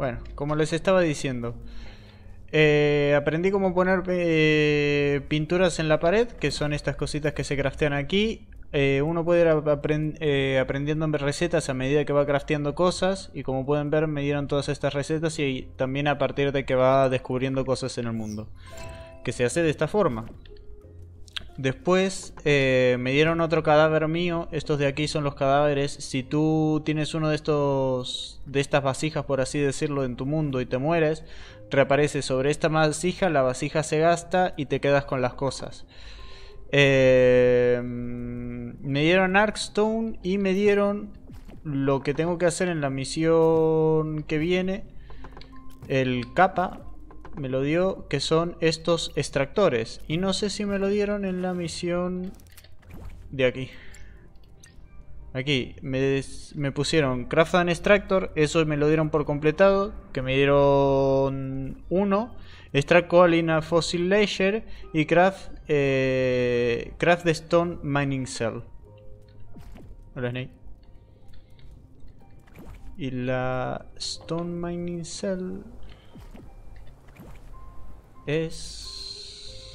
Bueno, como les estaba diciendo, aprendí cómo poner pinturas en la pared, que son estas cositas que se craftean aquí. Uno puede ir aprendiendo recetas a medida que va crafteando cosas, y como pueden ver me dieron todas estas recetas, y también a partir de que va descubriendo cosas en el mundo, que se hace de esta forma. Después me dieron otro cadáver mío. Estos de aquí son los cadáveres. Si tú tienes uno de estos, de estas vasijas, por así decirlo, en tu mundo y te mueres, reaparece sobre esta vasija, la vasija se gasta y te quedas con las cosas. Me dieron Arkstone y me dieron lo que tengo que hacer en la misión que viene. El Kappa me lo dio, que son estos extractores, y no sé si me lo dieron en la misión de aquí. Aquí me pusieron Craft and Extractor, eso me lo dieron por completado, que me dieron uno. Extract Coalina Fossil Laser y Craft de Stone Mining Cell. Hola, Snake. Y la Stone Mining Cell es...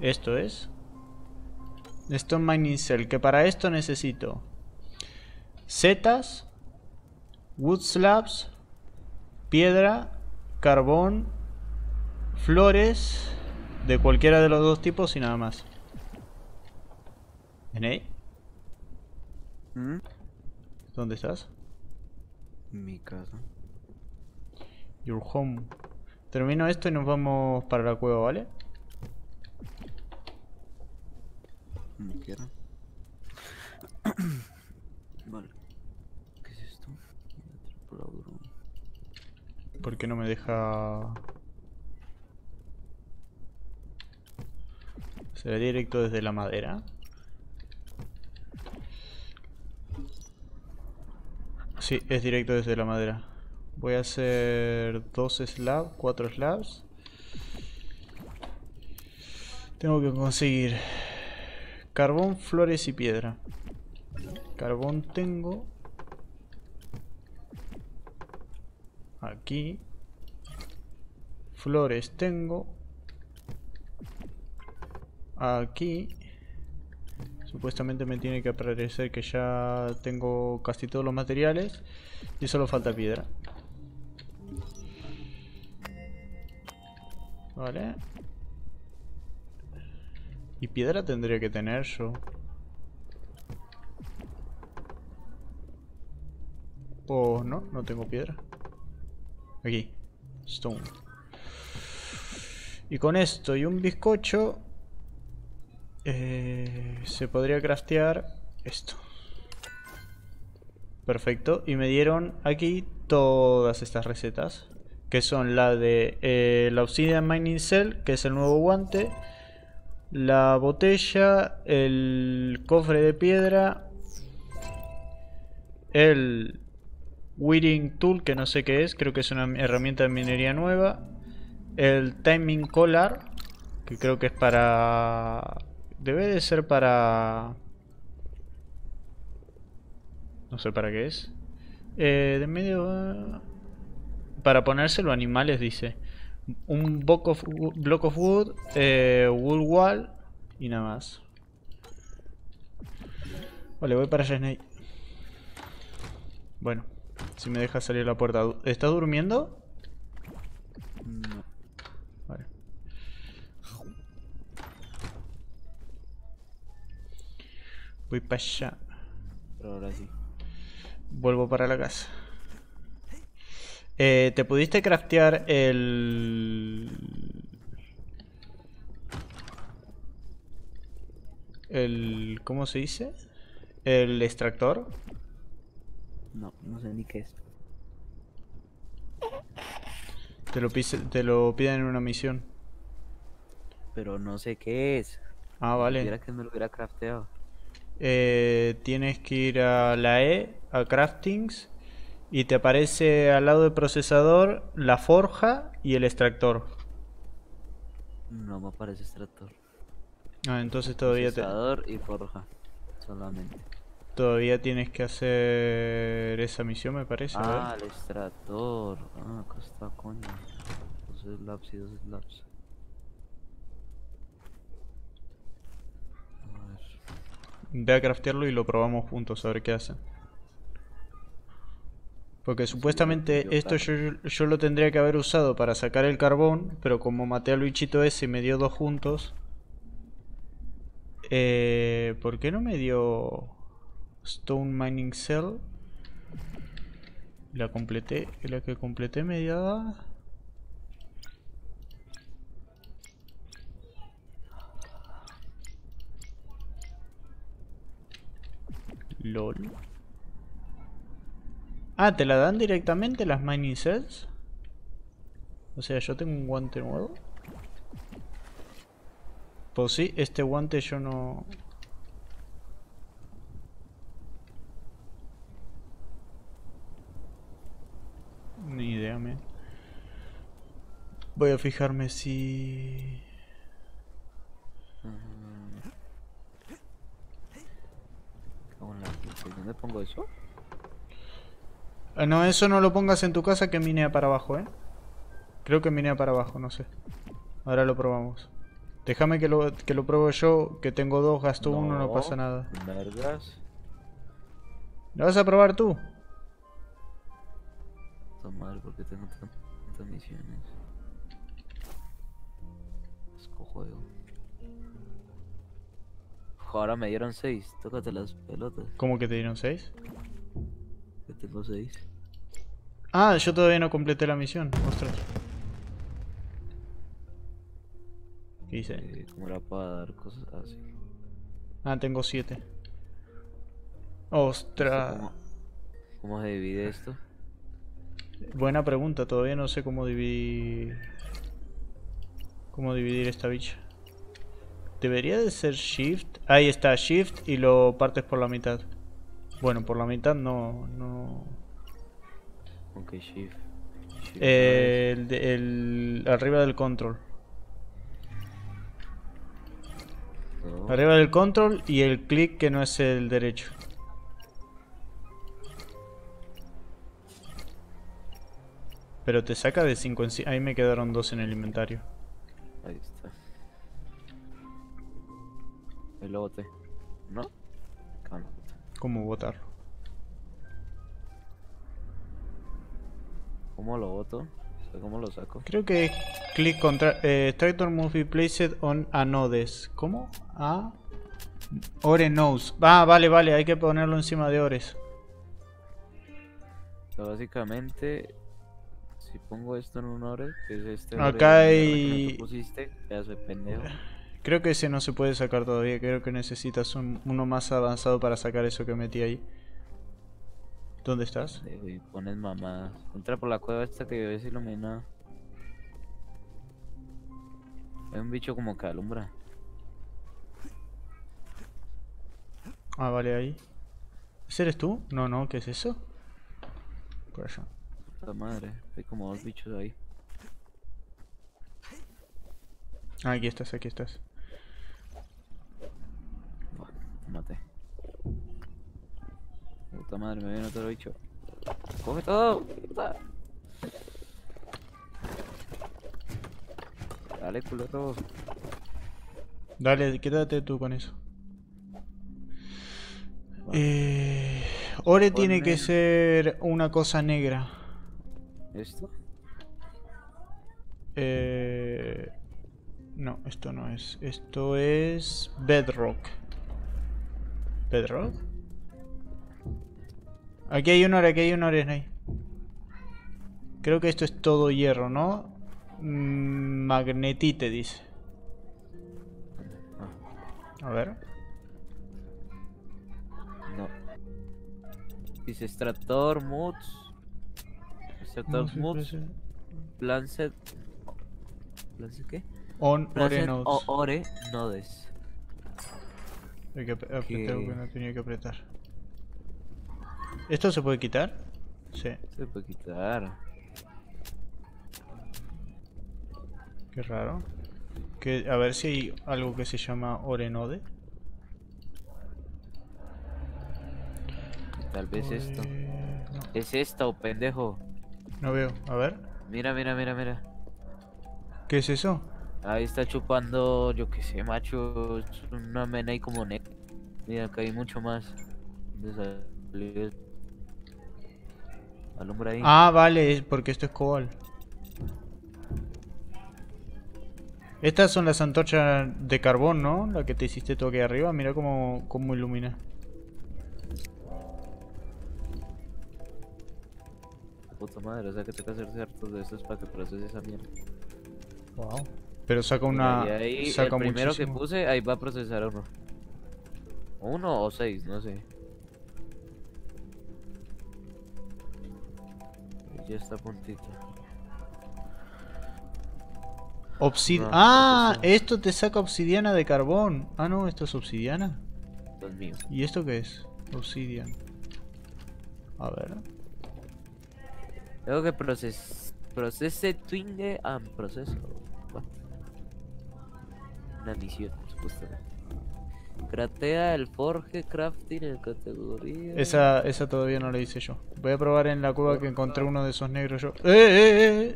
esto es Stone Mining Cell, que para esto necesito setas, wood slabs, piedra, carbón, flores de cualquiera de los dos tipos y nada más. ¿Ney? ¿Dónde estás? Mi casa. Your home. Termino esto y nos vamos para la cueva, ¿vale? Me queda. Vale. ¿Qué es esto? ¿Por qué no me deja...? ¿Será directo desde la madera? Sí, es directo desde la madera. Voy a hacer 2 slabs, 4 slabs. Tengo que conseguir carbón, flores y piedra. Carbón tengo aquí. Flores tengo aquí. Supuestamente me tiene que aparecer que ya tengo casi todos los materiales y solo falta piedra. Vale. Y piedra tendría que tener yo, o no, no tengo piedra. Aquí, stone. Y con esto y un bizcocho se podría craftear esto. Perfecto. Y me dieron aquí todas estas recetas, que son la de la Obsidian Mining Cell, que es el nuevo guante, la botella, el cofre de piedra, el Whitting Tool, que no sé qué es, creo que es una herramienta de minería nueva, el Timing Collar, que creo que es para... debe de ser para... no sé para qué es. De medio... para ponérselo a animales, dice. Un block of wood, wool wall y nada más. Vale, voy para allá, Snake. Bueno, si me deja salir la puerta. ¿Estás durmiendo? No. Vale. Voy para allá. Pero ahora sí. Vuelvo para la casa. ¿Te pudiste craftear el ¿cómo se dice? ¿El extractor? No, no sé ni qué es. Te lo piden en una misión. Pero no sé qué es. Ah, vale. Quisiera que me lo hubiera crafteado. Tienes que ir a la E, a Craftings, y te aparece al lado del procesador la forja y el extractor. No me aparece extractor. Ah, entonces todavía procesador y forja. solamente. Todavía tienes que hacer esa misión, me parece. Ah, ¿verdad? El extractor. Ah, acá está, coño. Dos slabs y dos slabs. Ve a craftearlo y lo probamos juntos a ver qué hace. Porque supuestamente sí, esto yo lo tendría que haber usado para sacar el carbón, pero como maté al Luichito ese y me dio dos juntos. ¿Por qué no me dio Stone Mining Cell? La completé, la que completé me dio... LOL. Ah, ¿te la dan directamente las mining cells? O sea, yo tengo un guante nuevo. Pues sí, este guante yo no... Ni idea, man. Voy a fijarme si... ¿Dónde pongo eso? No, eso no lo pongas en tu casa que minea para abajo, ¿eh? Creo que minea para abajo, no sé. Ahora lo probamos. Déjame que lo pruebo yo, que tengo dos, gasto no, uno, no pasa nada. Vergas. ¿Lo vas a probar tú? Está mal porque tengo tantas misiones. Escojo yo. Ahora me dieron 6, tócate las pelotas. ¿Cómo que te dieron 6? Que tengo 6. Ah, yo todavía no completé la misión, ostras. ¿Qué hice? Como era para dar cosas así. Ah, tengo 7. Ostras. ¿Cómo se divide esto? Buena pregunta, todavía no sé cómo dividir. Cómo dividir esta bicha. Debería de ser Shift. Ahí está, Shift y lo partes por la mitad. Bueno, por la mitad no. Ok, Shift. Arriba del Control. No. Arriba del Control y el clic que no es el derecho. Pero te saca de 5 en 5. Ahí me quedaron 2 en el inventario. Ahí está. Lo boté. ¿No? Ah, no. ¿Cómo botarlo? ¿Cómo lo boto? O sea, ¿cómo lo saco? Creo que clic contra... extractor must be placed on a nodes. ¿Cómo? A... Ore nose. Ah, vale, vale. Hay que ponerlo encima de ores. O sea, básicamente... Si pongo esto en un ore... Que es este ore, acá hay... Que tú pusiste, ya soy pendejo. Creo que ese no se puede sacar todavía, creo que necesitas uno más avanzado para sacar eso que metí ahí. ¿Dónde estás? Pones mamadas. Entra por la cueva esta que ves iluminada. Hay un bicho como que alumbra. Ah, vale, ahí. ¿Ese eres tú? No, no, ¿qué es eso? Por allá. Puta madre, hay como dos bichos ahí. Ah, aquí estás, aquí estás. Mate. Puta madre, me viene otro bicho. ¡Coge todo! Dale, culo todo. Dale, quédate tú con eso. Bueno. Ore tiene que ser una cosa negra. ¿Esto? No, esto no es. Esto es... Bedrock. ¿Bedrock? Aquí hay un ore, aquí hay un ore, Snei. Creo que esto es todo hierro, ¿no? Magnetite, dice. A ver. No. Dice extractor, moods. Extractor, moods. Plancet... ¿Plancet qué? On ore nodes. O ore nodes. Hay que apretar algo que no tenía que apretar. ¿Esto se puede quitar? Sí. Se puede quitar. Qué raro. A ver si hay algo que se llama ore node. Tal vez esto. Es esta, pendejo. No veo, a ver. Mira, mira, mira, mira. ¿Qué es eso? Ahí está chupando, yo qué sé, macho. Una mena ahí como negra. Mira, acá hay mucho más. Alumbra ahí. Ah, vale, es porque esto es cobalt. Estas son las antorchas de carbón, ¿no? La que te hiciste tú aquí arriba. Mira cómo ilumina. Puta madre, o sea que te vas a hacer hartos de estos para que proceses esa mierda. Wow. Pero saca una. Mira, ahí saca el primero muchísimo que puse, ahí va a procesar uno. Uno o seis, no sé. Ya está a puntito. Obsidiana. No, ah, no, esto te saca obsidiana de carbón. Ah, no, esto es obsidiana. Dios mío. ¿Y esto qué es? Obsidian. A ver. Tengo que procese twinge and proceso. Una misión, supuestamente. Cratea el forge crafting en categoría. Esa todavía no la hice yo. Voy a probar en la cueva que encontré uno de esos negros yo. O sea,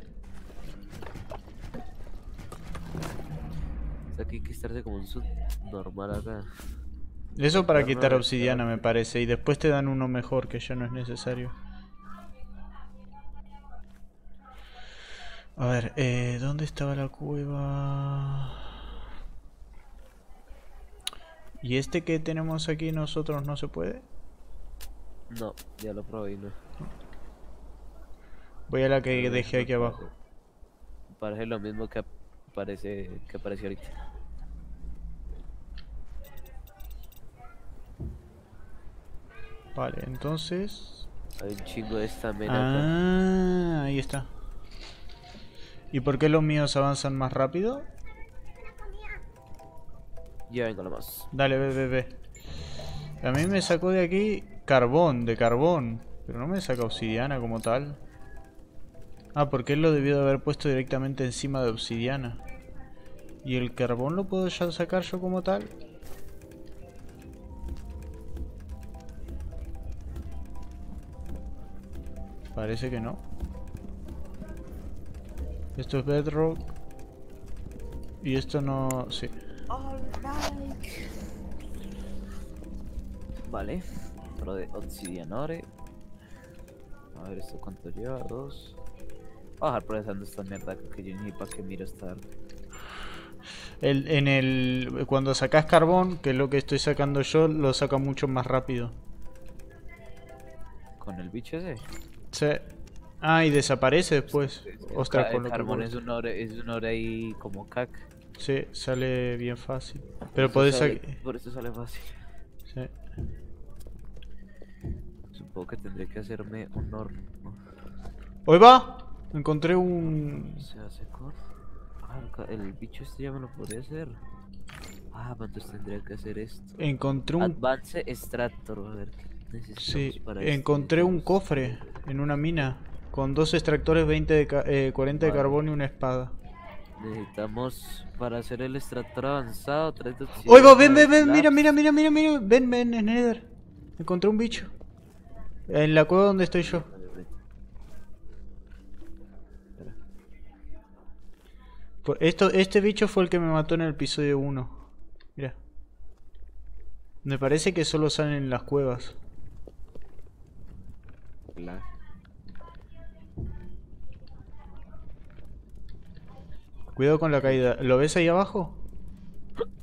aquí hay que estarse como un sub normal acá. Eso para quitar obsidiana me parece. Y después te dan uno mejor que ya no es necesario. A ver, ¿dónde estaba la cueva? ¿Y este que tenemos aquí nosotros no se puede? No, ya lo probé, no. Voy a la que dejé aquí abajo. Parece lo mismo que apareció ahorita. Vale, entonces... Hay un chingo de esta mena. Ah, ahí está. ¿Y por qué los míos avanzan más rápido? Ya vengo nomás. Dale, ve. A mí me sacó de aquí carbón, pero no me saca obsidiana como tal. Ah, porque él lo debió de haber puesto directamente encima de obsidiana. ¿Y el carbón lo puedo ya sacar yo como tal? Parece que no. Esto es Bedrock. Y esto no... sí. Vale. Lo de obsidianore. A ver esto cuánto lleva. 2. Voy a dejar procesando esta mierda que yo ni para que miro esta arte. Cuando sacas carbón, que es lo que estoy sacando yo, lo saca mucho más rápido. ¿Con el bicho ese? Sí. Ah, y desaparece después. Ostras, con el carbón es un ore ahí como cac. Sí, sale bien fácil. Pero podés sacar. Por eso sale fácil. Sí. Supongo que tendré que hacerme un horno. ¡Hoy va! Encontré un. Se hace con. Ah, el bicho este ya me lo podía hacer. Ah, pero entonces tendría que hacer esto. Encontré un. Advance extractor, a ver. Sí, encontré un cofre en una mina. Con 2 extractores, 40 de carbón y una espada. Necesitamos para hacer el extractor avanzado 3 de oxígeno. Oigo, ven, mira. Ven, Sneider. Encontré un bicho. En la cueva donde estoy yo. Este bicho fue el que me mató en el episodio 1. Mira. Me parece que solo salen en las cuevas. Claro. Cuidado con la caída. ¿Lo ves ahí abajo?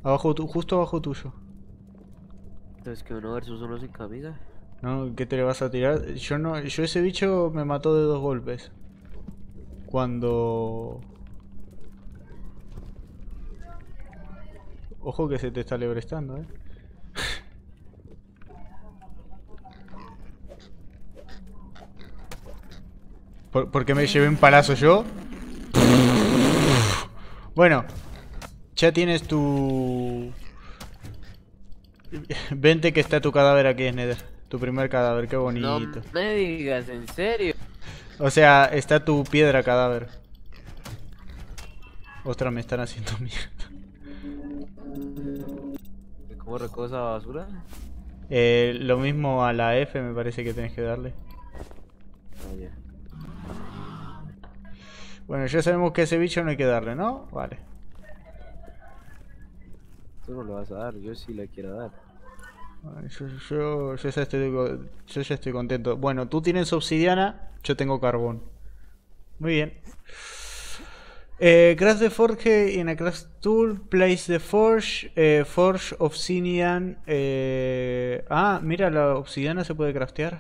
Abajo, justo abajo tuyo. ¿Es que uno versus uno sin camisa? No, ¿qué te le vas a tirar? Yo ese bicho me mató de 2 golpes. Cuando... Ojo que se te está lebrestando, ¿Por qué me llevé un palazo yo? Bueno, ya tienes tu... Vente que está tu cadáver aquí, Sneider. Tu primer cadáver, qué bonito. No me digas, ¿en serio? O sea, está tu piedra cadáver. Ostras, me están haciendo mierda. ¿Cómo recojo esa basura? Lo mismo a la F me parece que tenés que darle. Oh, yeah. Bueno, ya sabemos que a ese bicho no hay que darle, ¿no? Vale. Tú no lo vas a dar, yo sí la quiero dar. Yo ya estoy contento. Bueno, tú tienes obsidiana, yo tengo carbón. Muy bien. Craft the Forge in a Craft Tool, place the Forge, Forge Obsidian. Ah, mira, la obsidiana se puede craftear.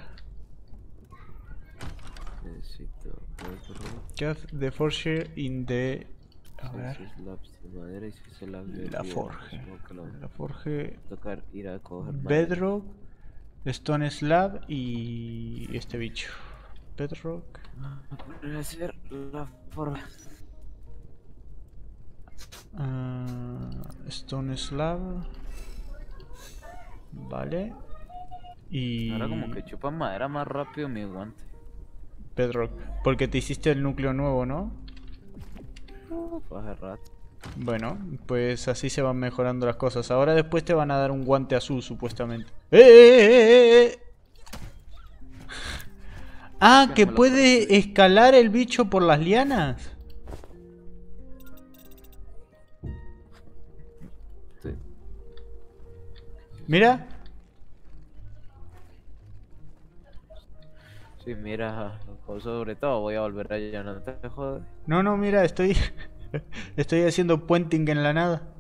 Necesito. Craft the Forge in the. A ver. La Forge. La Forge. Tocar ir a coger Bedrock, Stone Slab y este bicho. Bedrock. Hacer la Forge. Stone Slab. Vale. Y... ahora como que chupan madera más rápido mi guante. Bedrock, porque te hiciste el núcleo nuevo, ¿no? Fue hace rato. Bueno, pues así se van mejorando las cosas. Ahora después te van a dar un guante azul, supuestamente. Ah, que puede escalar el bicho por las lianas. Mira. Sí, mira, sobre todo voy a volver allá, no te jodas. No, no, mira, estoy haciendo puenting en la nada.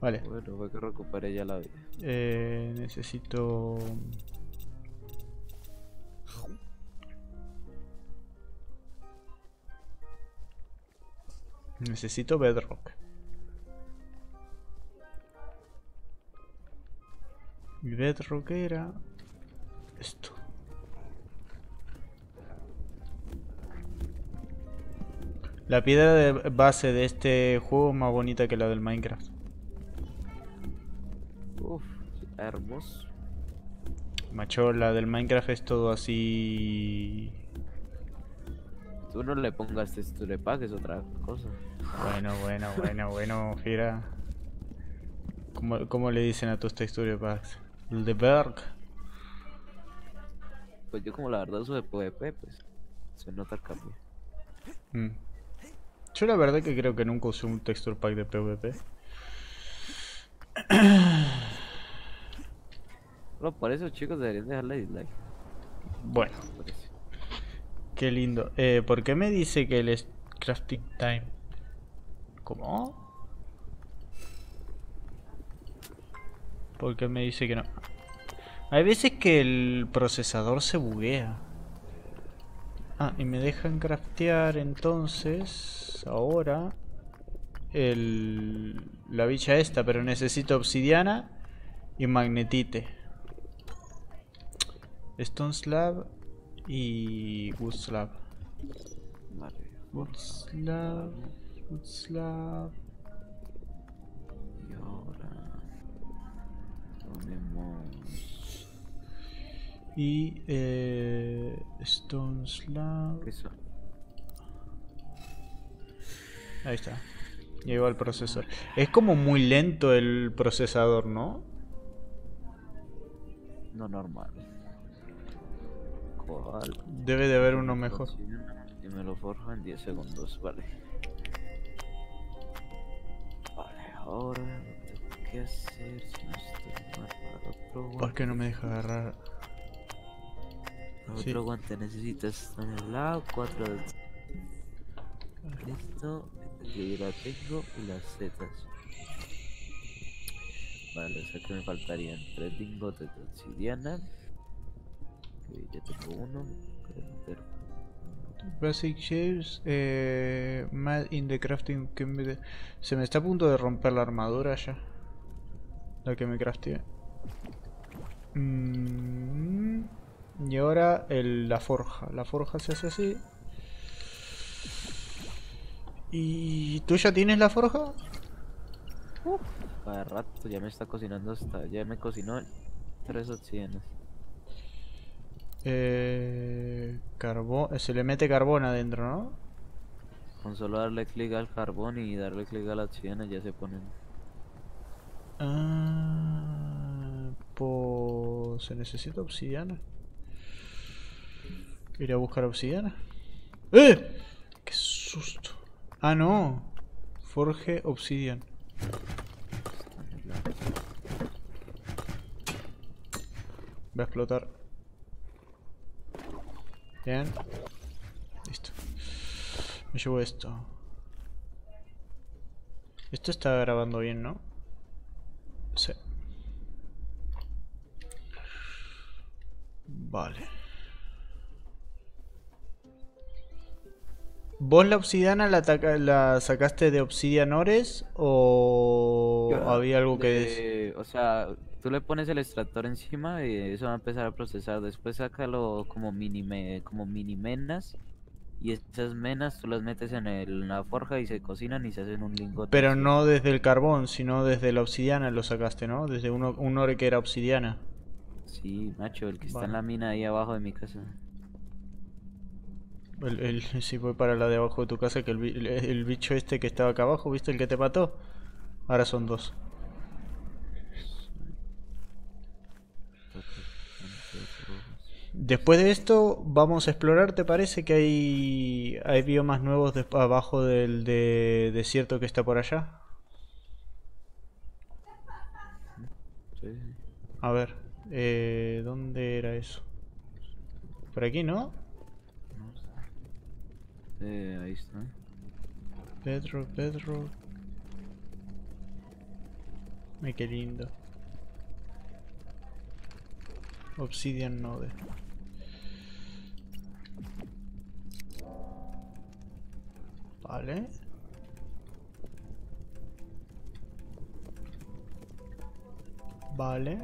Vale. Bueno, voy a recuperar ya la vida. Necesito... necesito bedrock. Mi bedrock era esto. La piedra de base de este juego es más bonita que la del Minecraft. Uff, hermoso. Macho, la del Minecraft es todo así. Tú no le pongas textura, que es otra cosa. Bueno, bueno, bueno, bueno, Fira. ¿Cómo le dicen a tus texturas packs? El de Berg. Pues yo como la verdad uso de PvP, pues se nota el cambio. Yo la verdad que creo que nunca usé un texture pack de PvP. No, por eso chicos deberían dejarle dislike. Bueno. Qué lindo. ¿Por qué me dice que el crafting time? ¿Cómo? Porque me dice que no. Hay veces que el procesador se buguea. Ah, y me dejan craftear entonces. Ahora. La bicha esta, pero necesito obsidiana y magnetite. Stone Slab y Wood Slab. Wood Slab. Wood Slab. Y ahora. Y Stone Slab. Ahí está. Ahí va el procesador. Es como muy lento el procesador, ¿no? No normal. Debe de haber uno mejor. Y me lo forjo en 10 segundos, vale. Vale, ahora tengo que hacer. Si no estoy mal para otro guante. ¿Por qué no me deja agarrar? Otro sí. Guante necesitas en el lado, 4. Listo, yo la tengo y las setas. Vale, o sea que me faltarían 3 lingotes de obsidiana. Que ya tengo uno. Basic shapes, mad in the crafting. Se me está a punto de romper la armadura ya. La que me crafteé. Y ahora la forja. La forja se hace así. ¿Y tú ya tienes la forja? Cada rato ya me está cocinando hasta... ya me cocinó 3 obsidianas. Carbón... se le mete carbón adentro, ¿no? Con solo darle clic al carbón y darle clic a la obsidiana ya se ponen... Pues se necesita obsidiana. Iré a buscar obsidiana. ¡Eh! ¡Qué susto! Ah, no. Forge Obsidian. Va a explotar. Bien. Listo. Me llevo esto. Esto está grabando bien, ¿no? Sí. Vale. ¿Vos la obsidiana la sacaste de Obsidian Ores o había algo que decir? O sea, tú le pones el extractor encima y eso va a empezar a procesar. Después sácalo como mini menas. Y esas menas tú las metes en la forja y se cocinan y se hacen un lingote. Pero no desde el carbón, sino desde la obsidiana lo sacaste, ¿no? Desde un ore que era obsidiana. Sí, macho, el que está en la mina ahí abajo de mi casa. Sí, voy para la de abajo de tu casa, que el bicho este que estaba acá abajo, ¿viste? El que te mató. Ahora son dos. Después de esto vamos a explorar, ¿te parece? Que hay biomas nuevos abajo del desierto que está por allá. A ver, ¿dónde era eso? Por aquí, ¿no? Ahí está. Bedrock, Bedrock. Ay, qué lindo. Obsidian Node. Vale. Vale.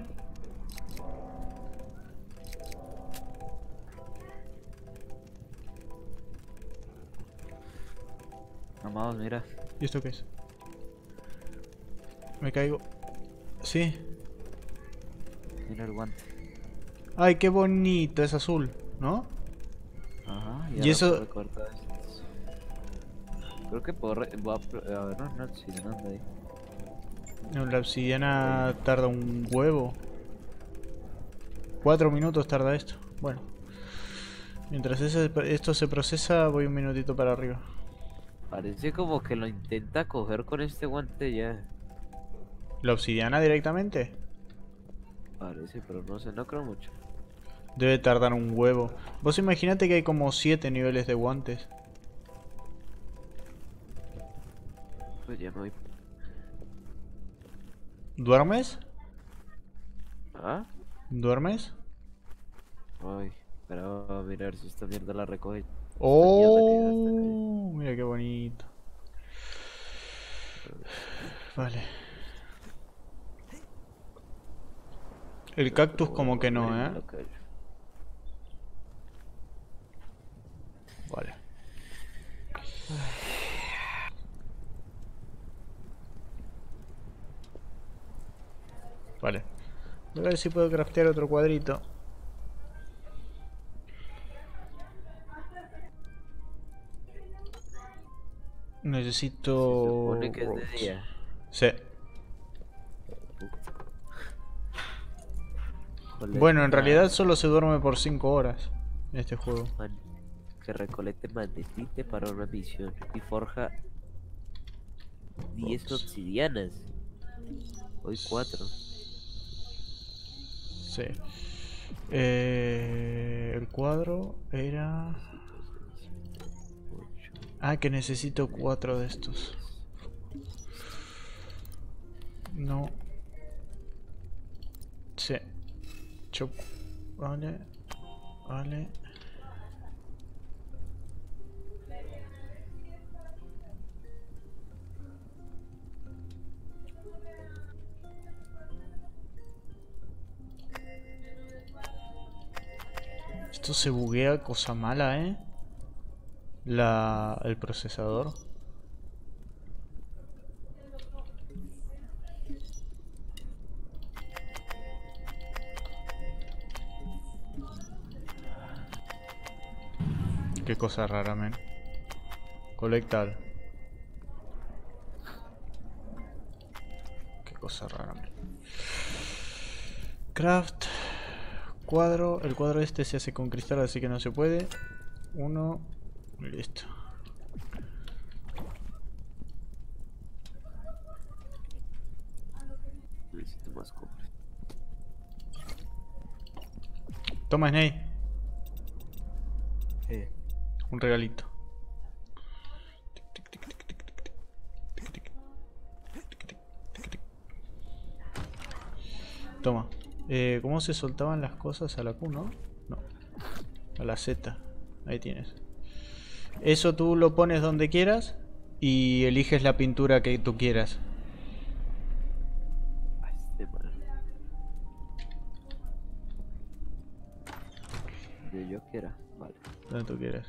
Amados, mira. ¿Y esto qué es? Me caigo. Sí. Mira el guante. Ay, qué bonito, es azul, ¿no? Ajá, y eso. Creo que puedo. A ver, no, obsidiana ahí. No, la obsidiana tarda un huevo. 4 minutos tarda esto. Bueno. Mientras esto se procesa, voy un minutito para arriba. Parece como que lo intenta coger con este guante ya. ¿La obsidiana directamente? Parece, pero no sé, no creo mucho. Debe tardar un huevo. Vos imaginate que hay como 7 niveles de guantes. Pues ya me voy. ¿Duermes? ¿Ah? ¿Duermes? Ay, pero a mirar si esta mierda la recoge. Oh, mira qué bonito. Vale. El cactus como que no, ¿eh? Vale. Vale. Voy a ver si puedo craftear otro cuadrito. Necesito... Se supone que es de día. Sí. Bueno, en realidad solo se duerme por 5 horas en este juego. Que recolecte magnetite para una misión y forja 10 obsidianas. Hoy 4. Sí. El cuadro era... Ah, que necesito 4 de estos. No. Sí. Chop. Vale. Vale. Esto se buguea, cosa mala, ¿eh? El procesador. Qué cosa rara, men. Colectar. Qué cosa. cosa rara. Craft. Cuadro. El cuadro este se hace con cristal, así que no se puede. Uno. Listo. Necesito más cobre. Toma, Snei. Un regalito. Toma. ¿Cómo se soltaban las cosas a la Q, no? No. A la Z. Ahí tienes. Eso tú lo pones donde quieras y eliges la pintura que tú quieras. Donde yo quiera, vale. Donde tú quieras.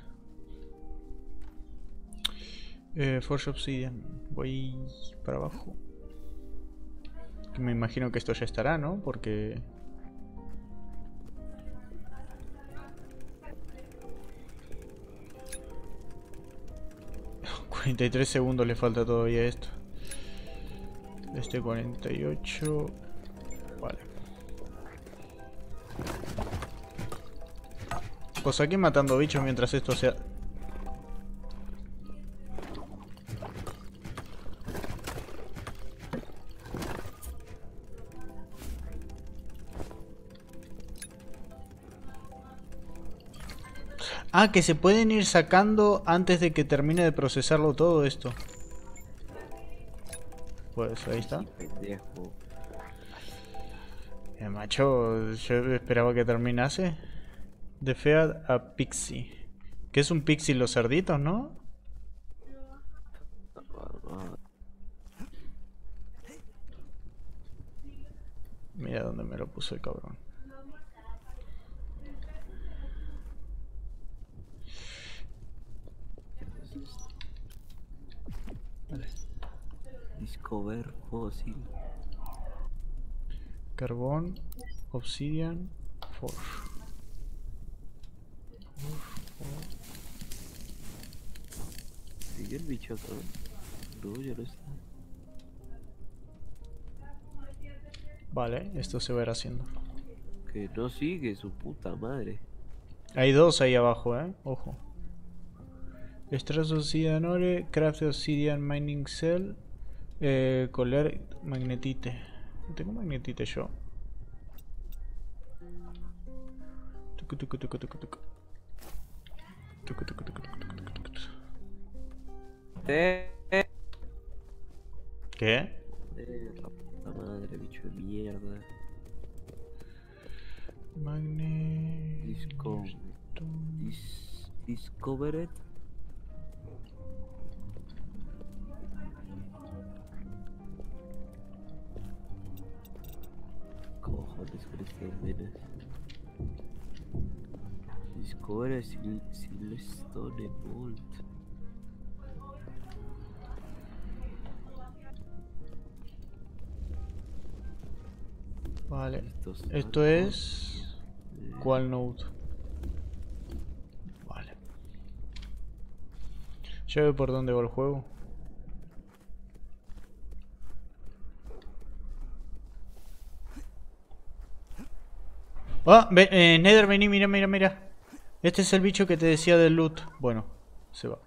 Forge Obsidian. Voy para abajo. Me imagino que esto ya estará, ¿no? Porque... Oh, 43 segundos le falta todavía a esto. Este 48... Vale. Pues aquí matando bichos mientras esto sea... Ah, que se pueden ir sacando antes de que termine de procesarlo todo esto. Pues ahí está. Macho, yo esperaba que terminase. De Fead a Pixie. ¿Qué es un Pixie? Los cerditos, ¿no? Mira dónde me lo puso el cabrón. Discover fósil. Carbón, obsidian, forge. Sigue el bicho acá. No, ya lo está. Vale, esto se va a ir haciendo. Que no sigue, su puta madre. Hay dos ahí abajo, ojo. Extract Obsidian Ore, Craft Obsidian Mining Cell, Collar Magnetite. No tengo Magnetite yo. ¿Qué? La puta madre, bicho de mierda. Discovered. Cojones con estas venas. Discovery Silverstone Bolt. Vale, esto es... ¿Cuál node? Vale. Ya veo por dónde va el juego. Ah, Nether, vení, mira. Este es el bicho que te decía del loot. Bueno, se va.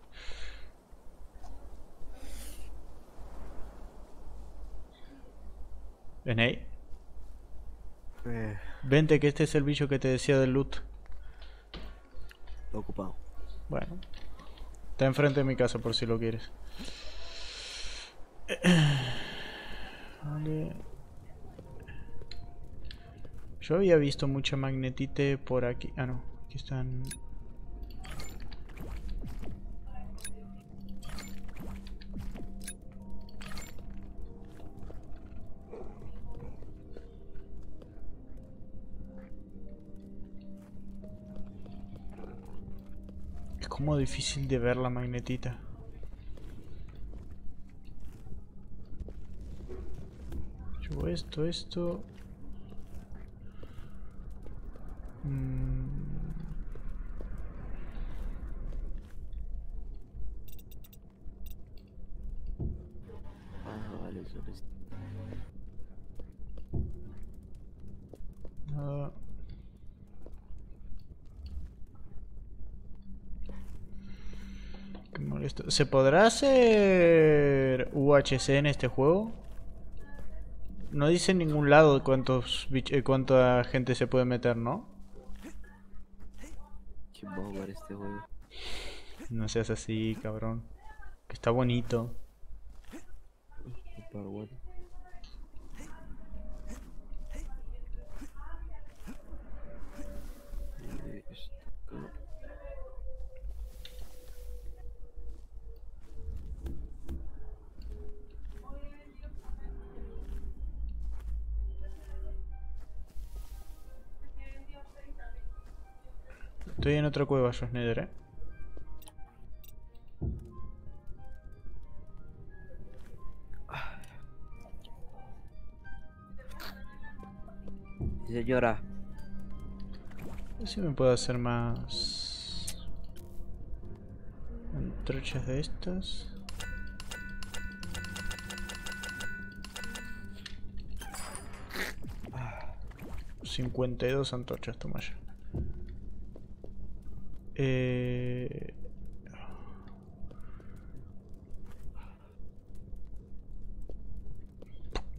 ¿Ven ahí? Vente, que este es el bicho que te decía del loot. Está ocupado. Bueno. Está enfrente de mi casa por si lo quieres. Vale. Yo había visto mucha magnetite por aquí. Ah, no. Aquí están... Es como difícil de ver la magnetita. Yo esto... esto. ¿Se podrá hacer UHC en este juego? No dice en ningún lado cuánta gente se puede meter, ¿no? Qué bobo eres este juego. No seas así, cabrón. Que está bonito. Estoy en otra cueva, yo, Sneider, ¿eh? Señora, si me puedo hacer más antorchas de estas. Ah, 52 antorchas, toma ya.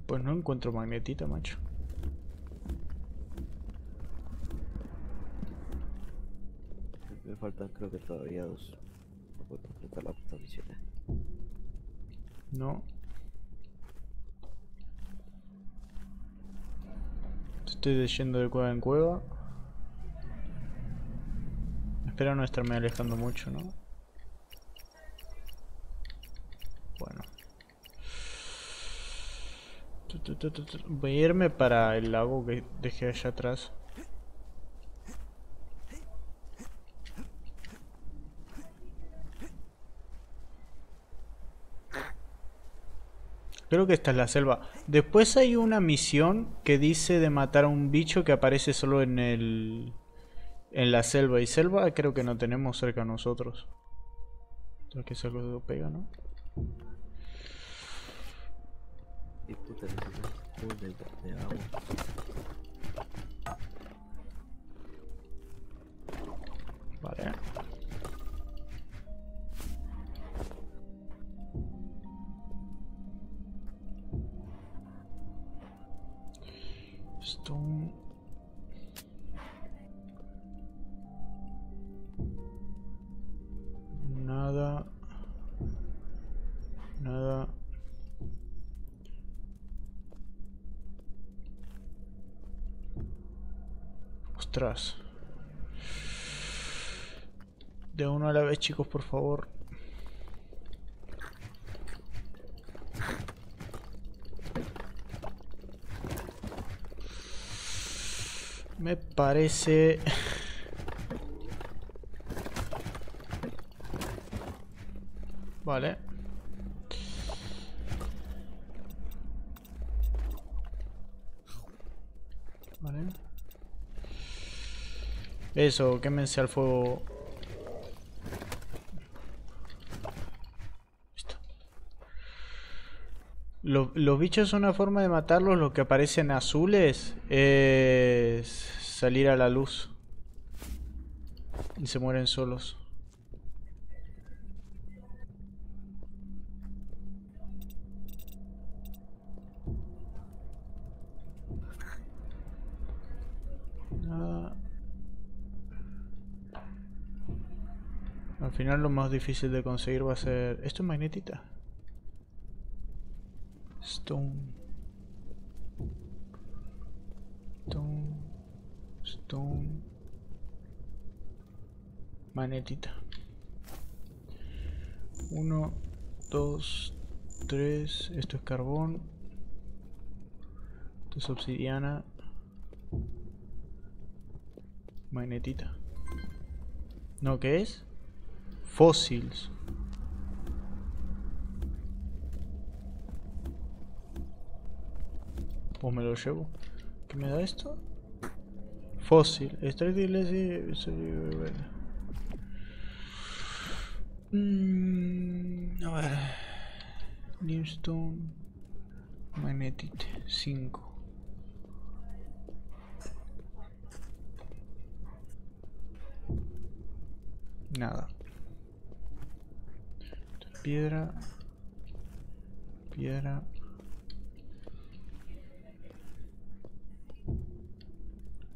Pues no encuentro magnetita, macho. Me faltan, creo que todavía dos. No puedo completar la puta misión. No. Estoy yendo de cueva en cueva. Espero no estarme alejando mucho, ¿no? Bueno. Voy a irme para el lago que dejé allá atrás. Creo que esta es la selva. Después hay una misión que dice de matar a un bicho que aparece solo en el... en la selva. Y selva creo que no tenemos cerca a nosotros. Creo que es algo de pega, ¿no? Y puta de agua. Vale. Stone. Nada. Nada. Ostras. De uno a la vez, chicos, por favor. Me parece... Vale. Vale. Eso, quémense al fuego. Listo. Los bichos, una forma de matarlos, los que aparecen azules, es salir a la luz. Y se mueren solos. Al final lo más difícil de conseguir va a ser... ¿Esto es magnetita? Stone. Stone. Stone. Magnetita. 1, 2, 3. Esto es carbón. Esto es obsidiana. Magnetita. ¿No qué es? Fósiles. Pues me lo llevo. ¿Qué me da esto? Fósil. Extractibles y... a ver. Limestone. Magnetite. 5. Nada. Piedra. Piedra.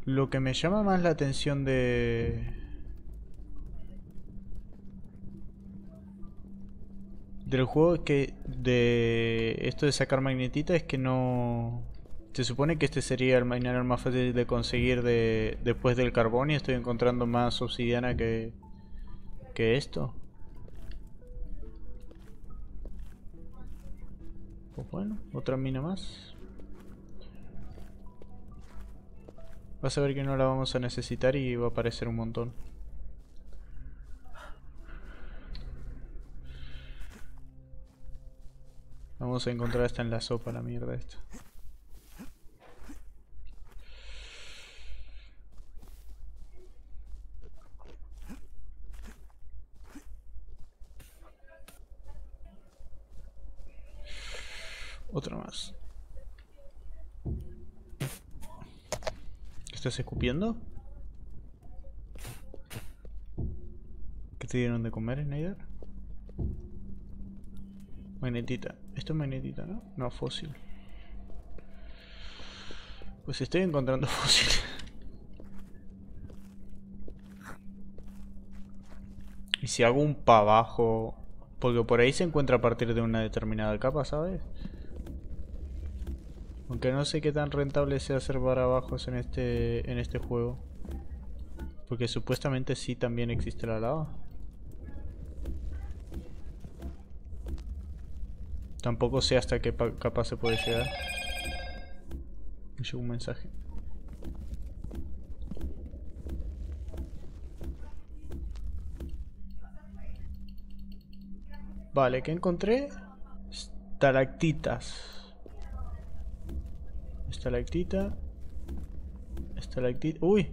Lo que me llama más la atención del juego es que de esto de sacar magnetita es que no... Se supone que este sería el mineral más fácil de conseguir después del carbón y estoy encontrando más obsidiana que esto. Pues bueno, otra mina más. Vas a ver que no la vamos a necesitar y va a aparecer un montón. Vamos a encontrar esta en la sopa, la mierda esta. Otra más. ¿Estás escupiendo? ¿Qué te dieron de comer, Sneider? Magnetita. Esto es magnetita, ¿no? No, fósil. Pues estoy encontrando fósil. Y si hago un pa' abajo... Porque por ahí se encuentra a partir de una determinada capa, ¿sabes? Aunque no sé qué tan rentable sea hacer para abajo en este juego. Porque supuestamente sí también existe la lava. Tampoco sé hasta qué capaz se puede llegar. Me llegó un mensaje. Vale, ¿qué encontré? Estalactitas. Estalactita. Estalactita. ¡Uy!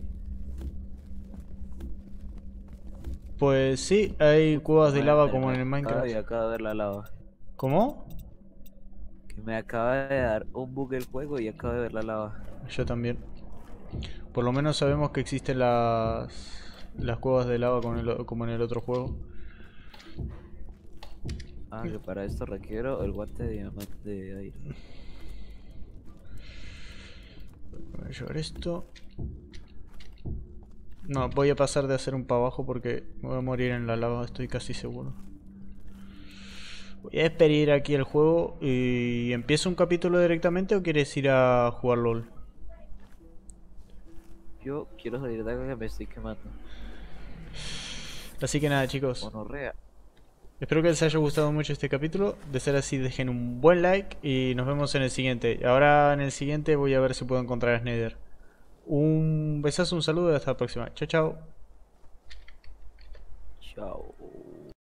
Pues sí, hay cuevas de lava como en el Minecraft. Ay, acabo de ver la lava. ¿Cómo? Que me acaba de dar un bug el juego y acabo de ver la lava. Yo también. Por lo menos sabemos que existen las cuevas de lava como en el otro juego. Ah, que para esto requiero el guante de diamante de aire. Voy a llevar esto. No, voy a pasar de hacer un para abajo porque me voy a morir en la lava, estoy casi seguro. Voy a despedir aquí el juego y... ¿Empiezo un capítulo directamente o quieres ir a jugar LOL? Yo quiero salir de acá que me estoy quemando. Así que nada, chicos. Monorrea. Espero que les haya gustado mucho este capítulo. De ser así, dejen un buen like y nos vemos en el siguiente. Ahora en el siguiente voy a ver si puedo encontrar a Sneider. Un besazo, un saludo y hasta la próxima. Chao, chao. Chao.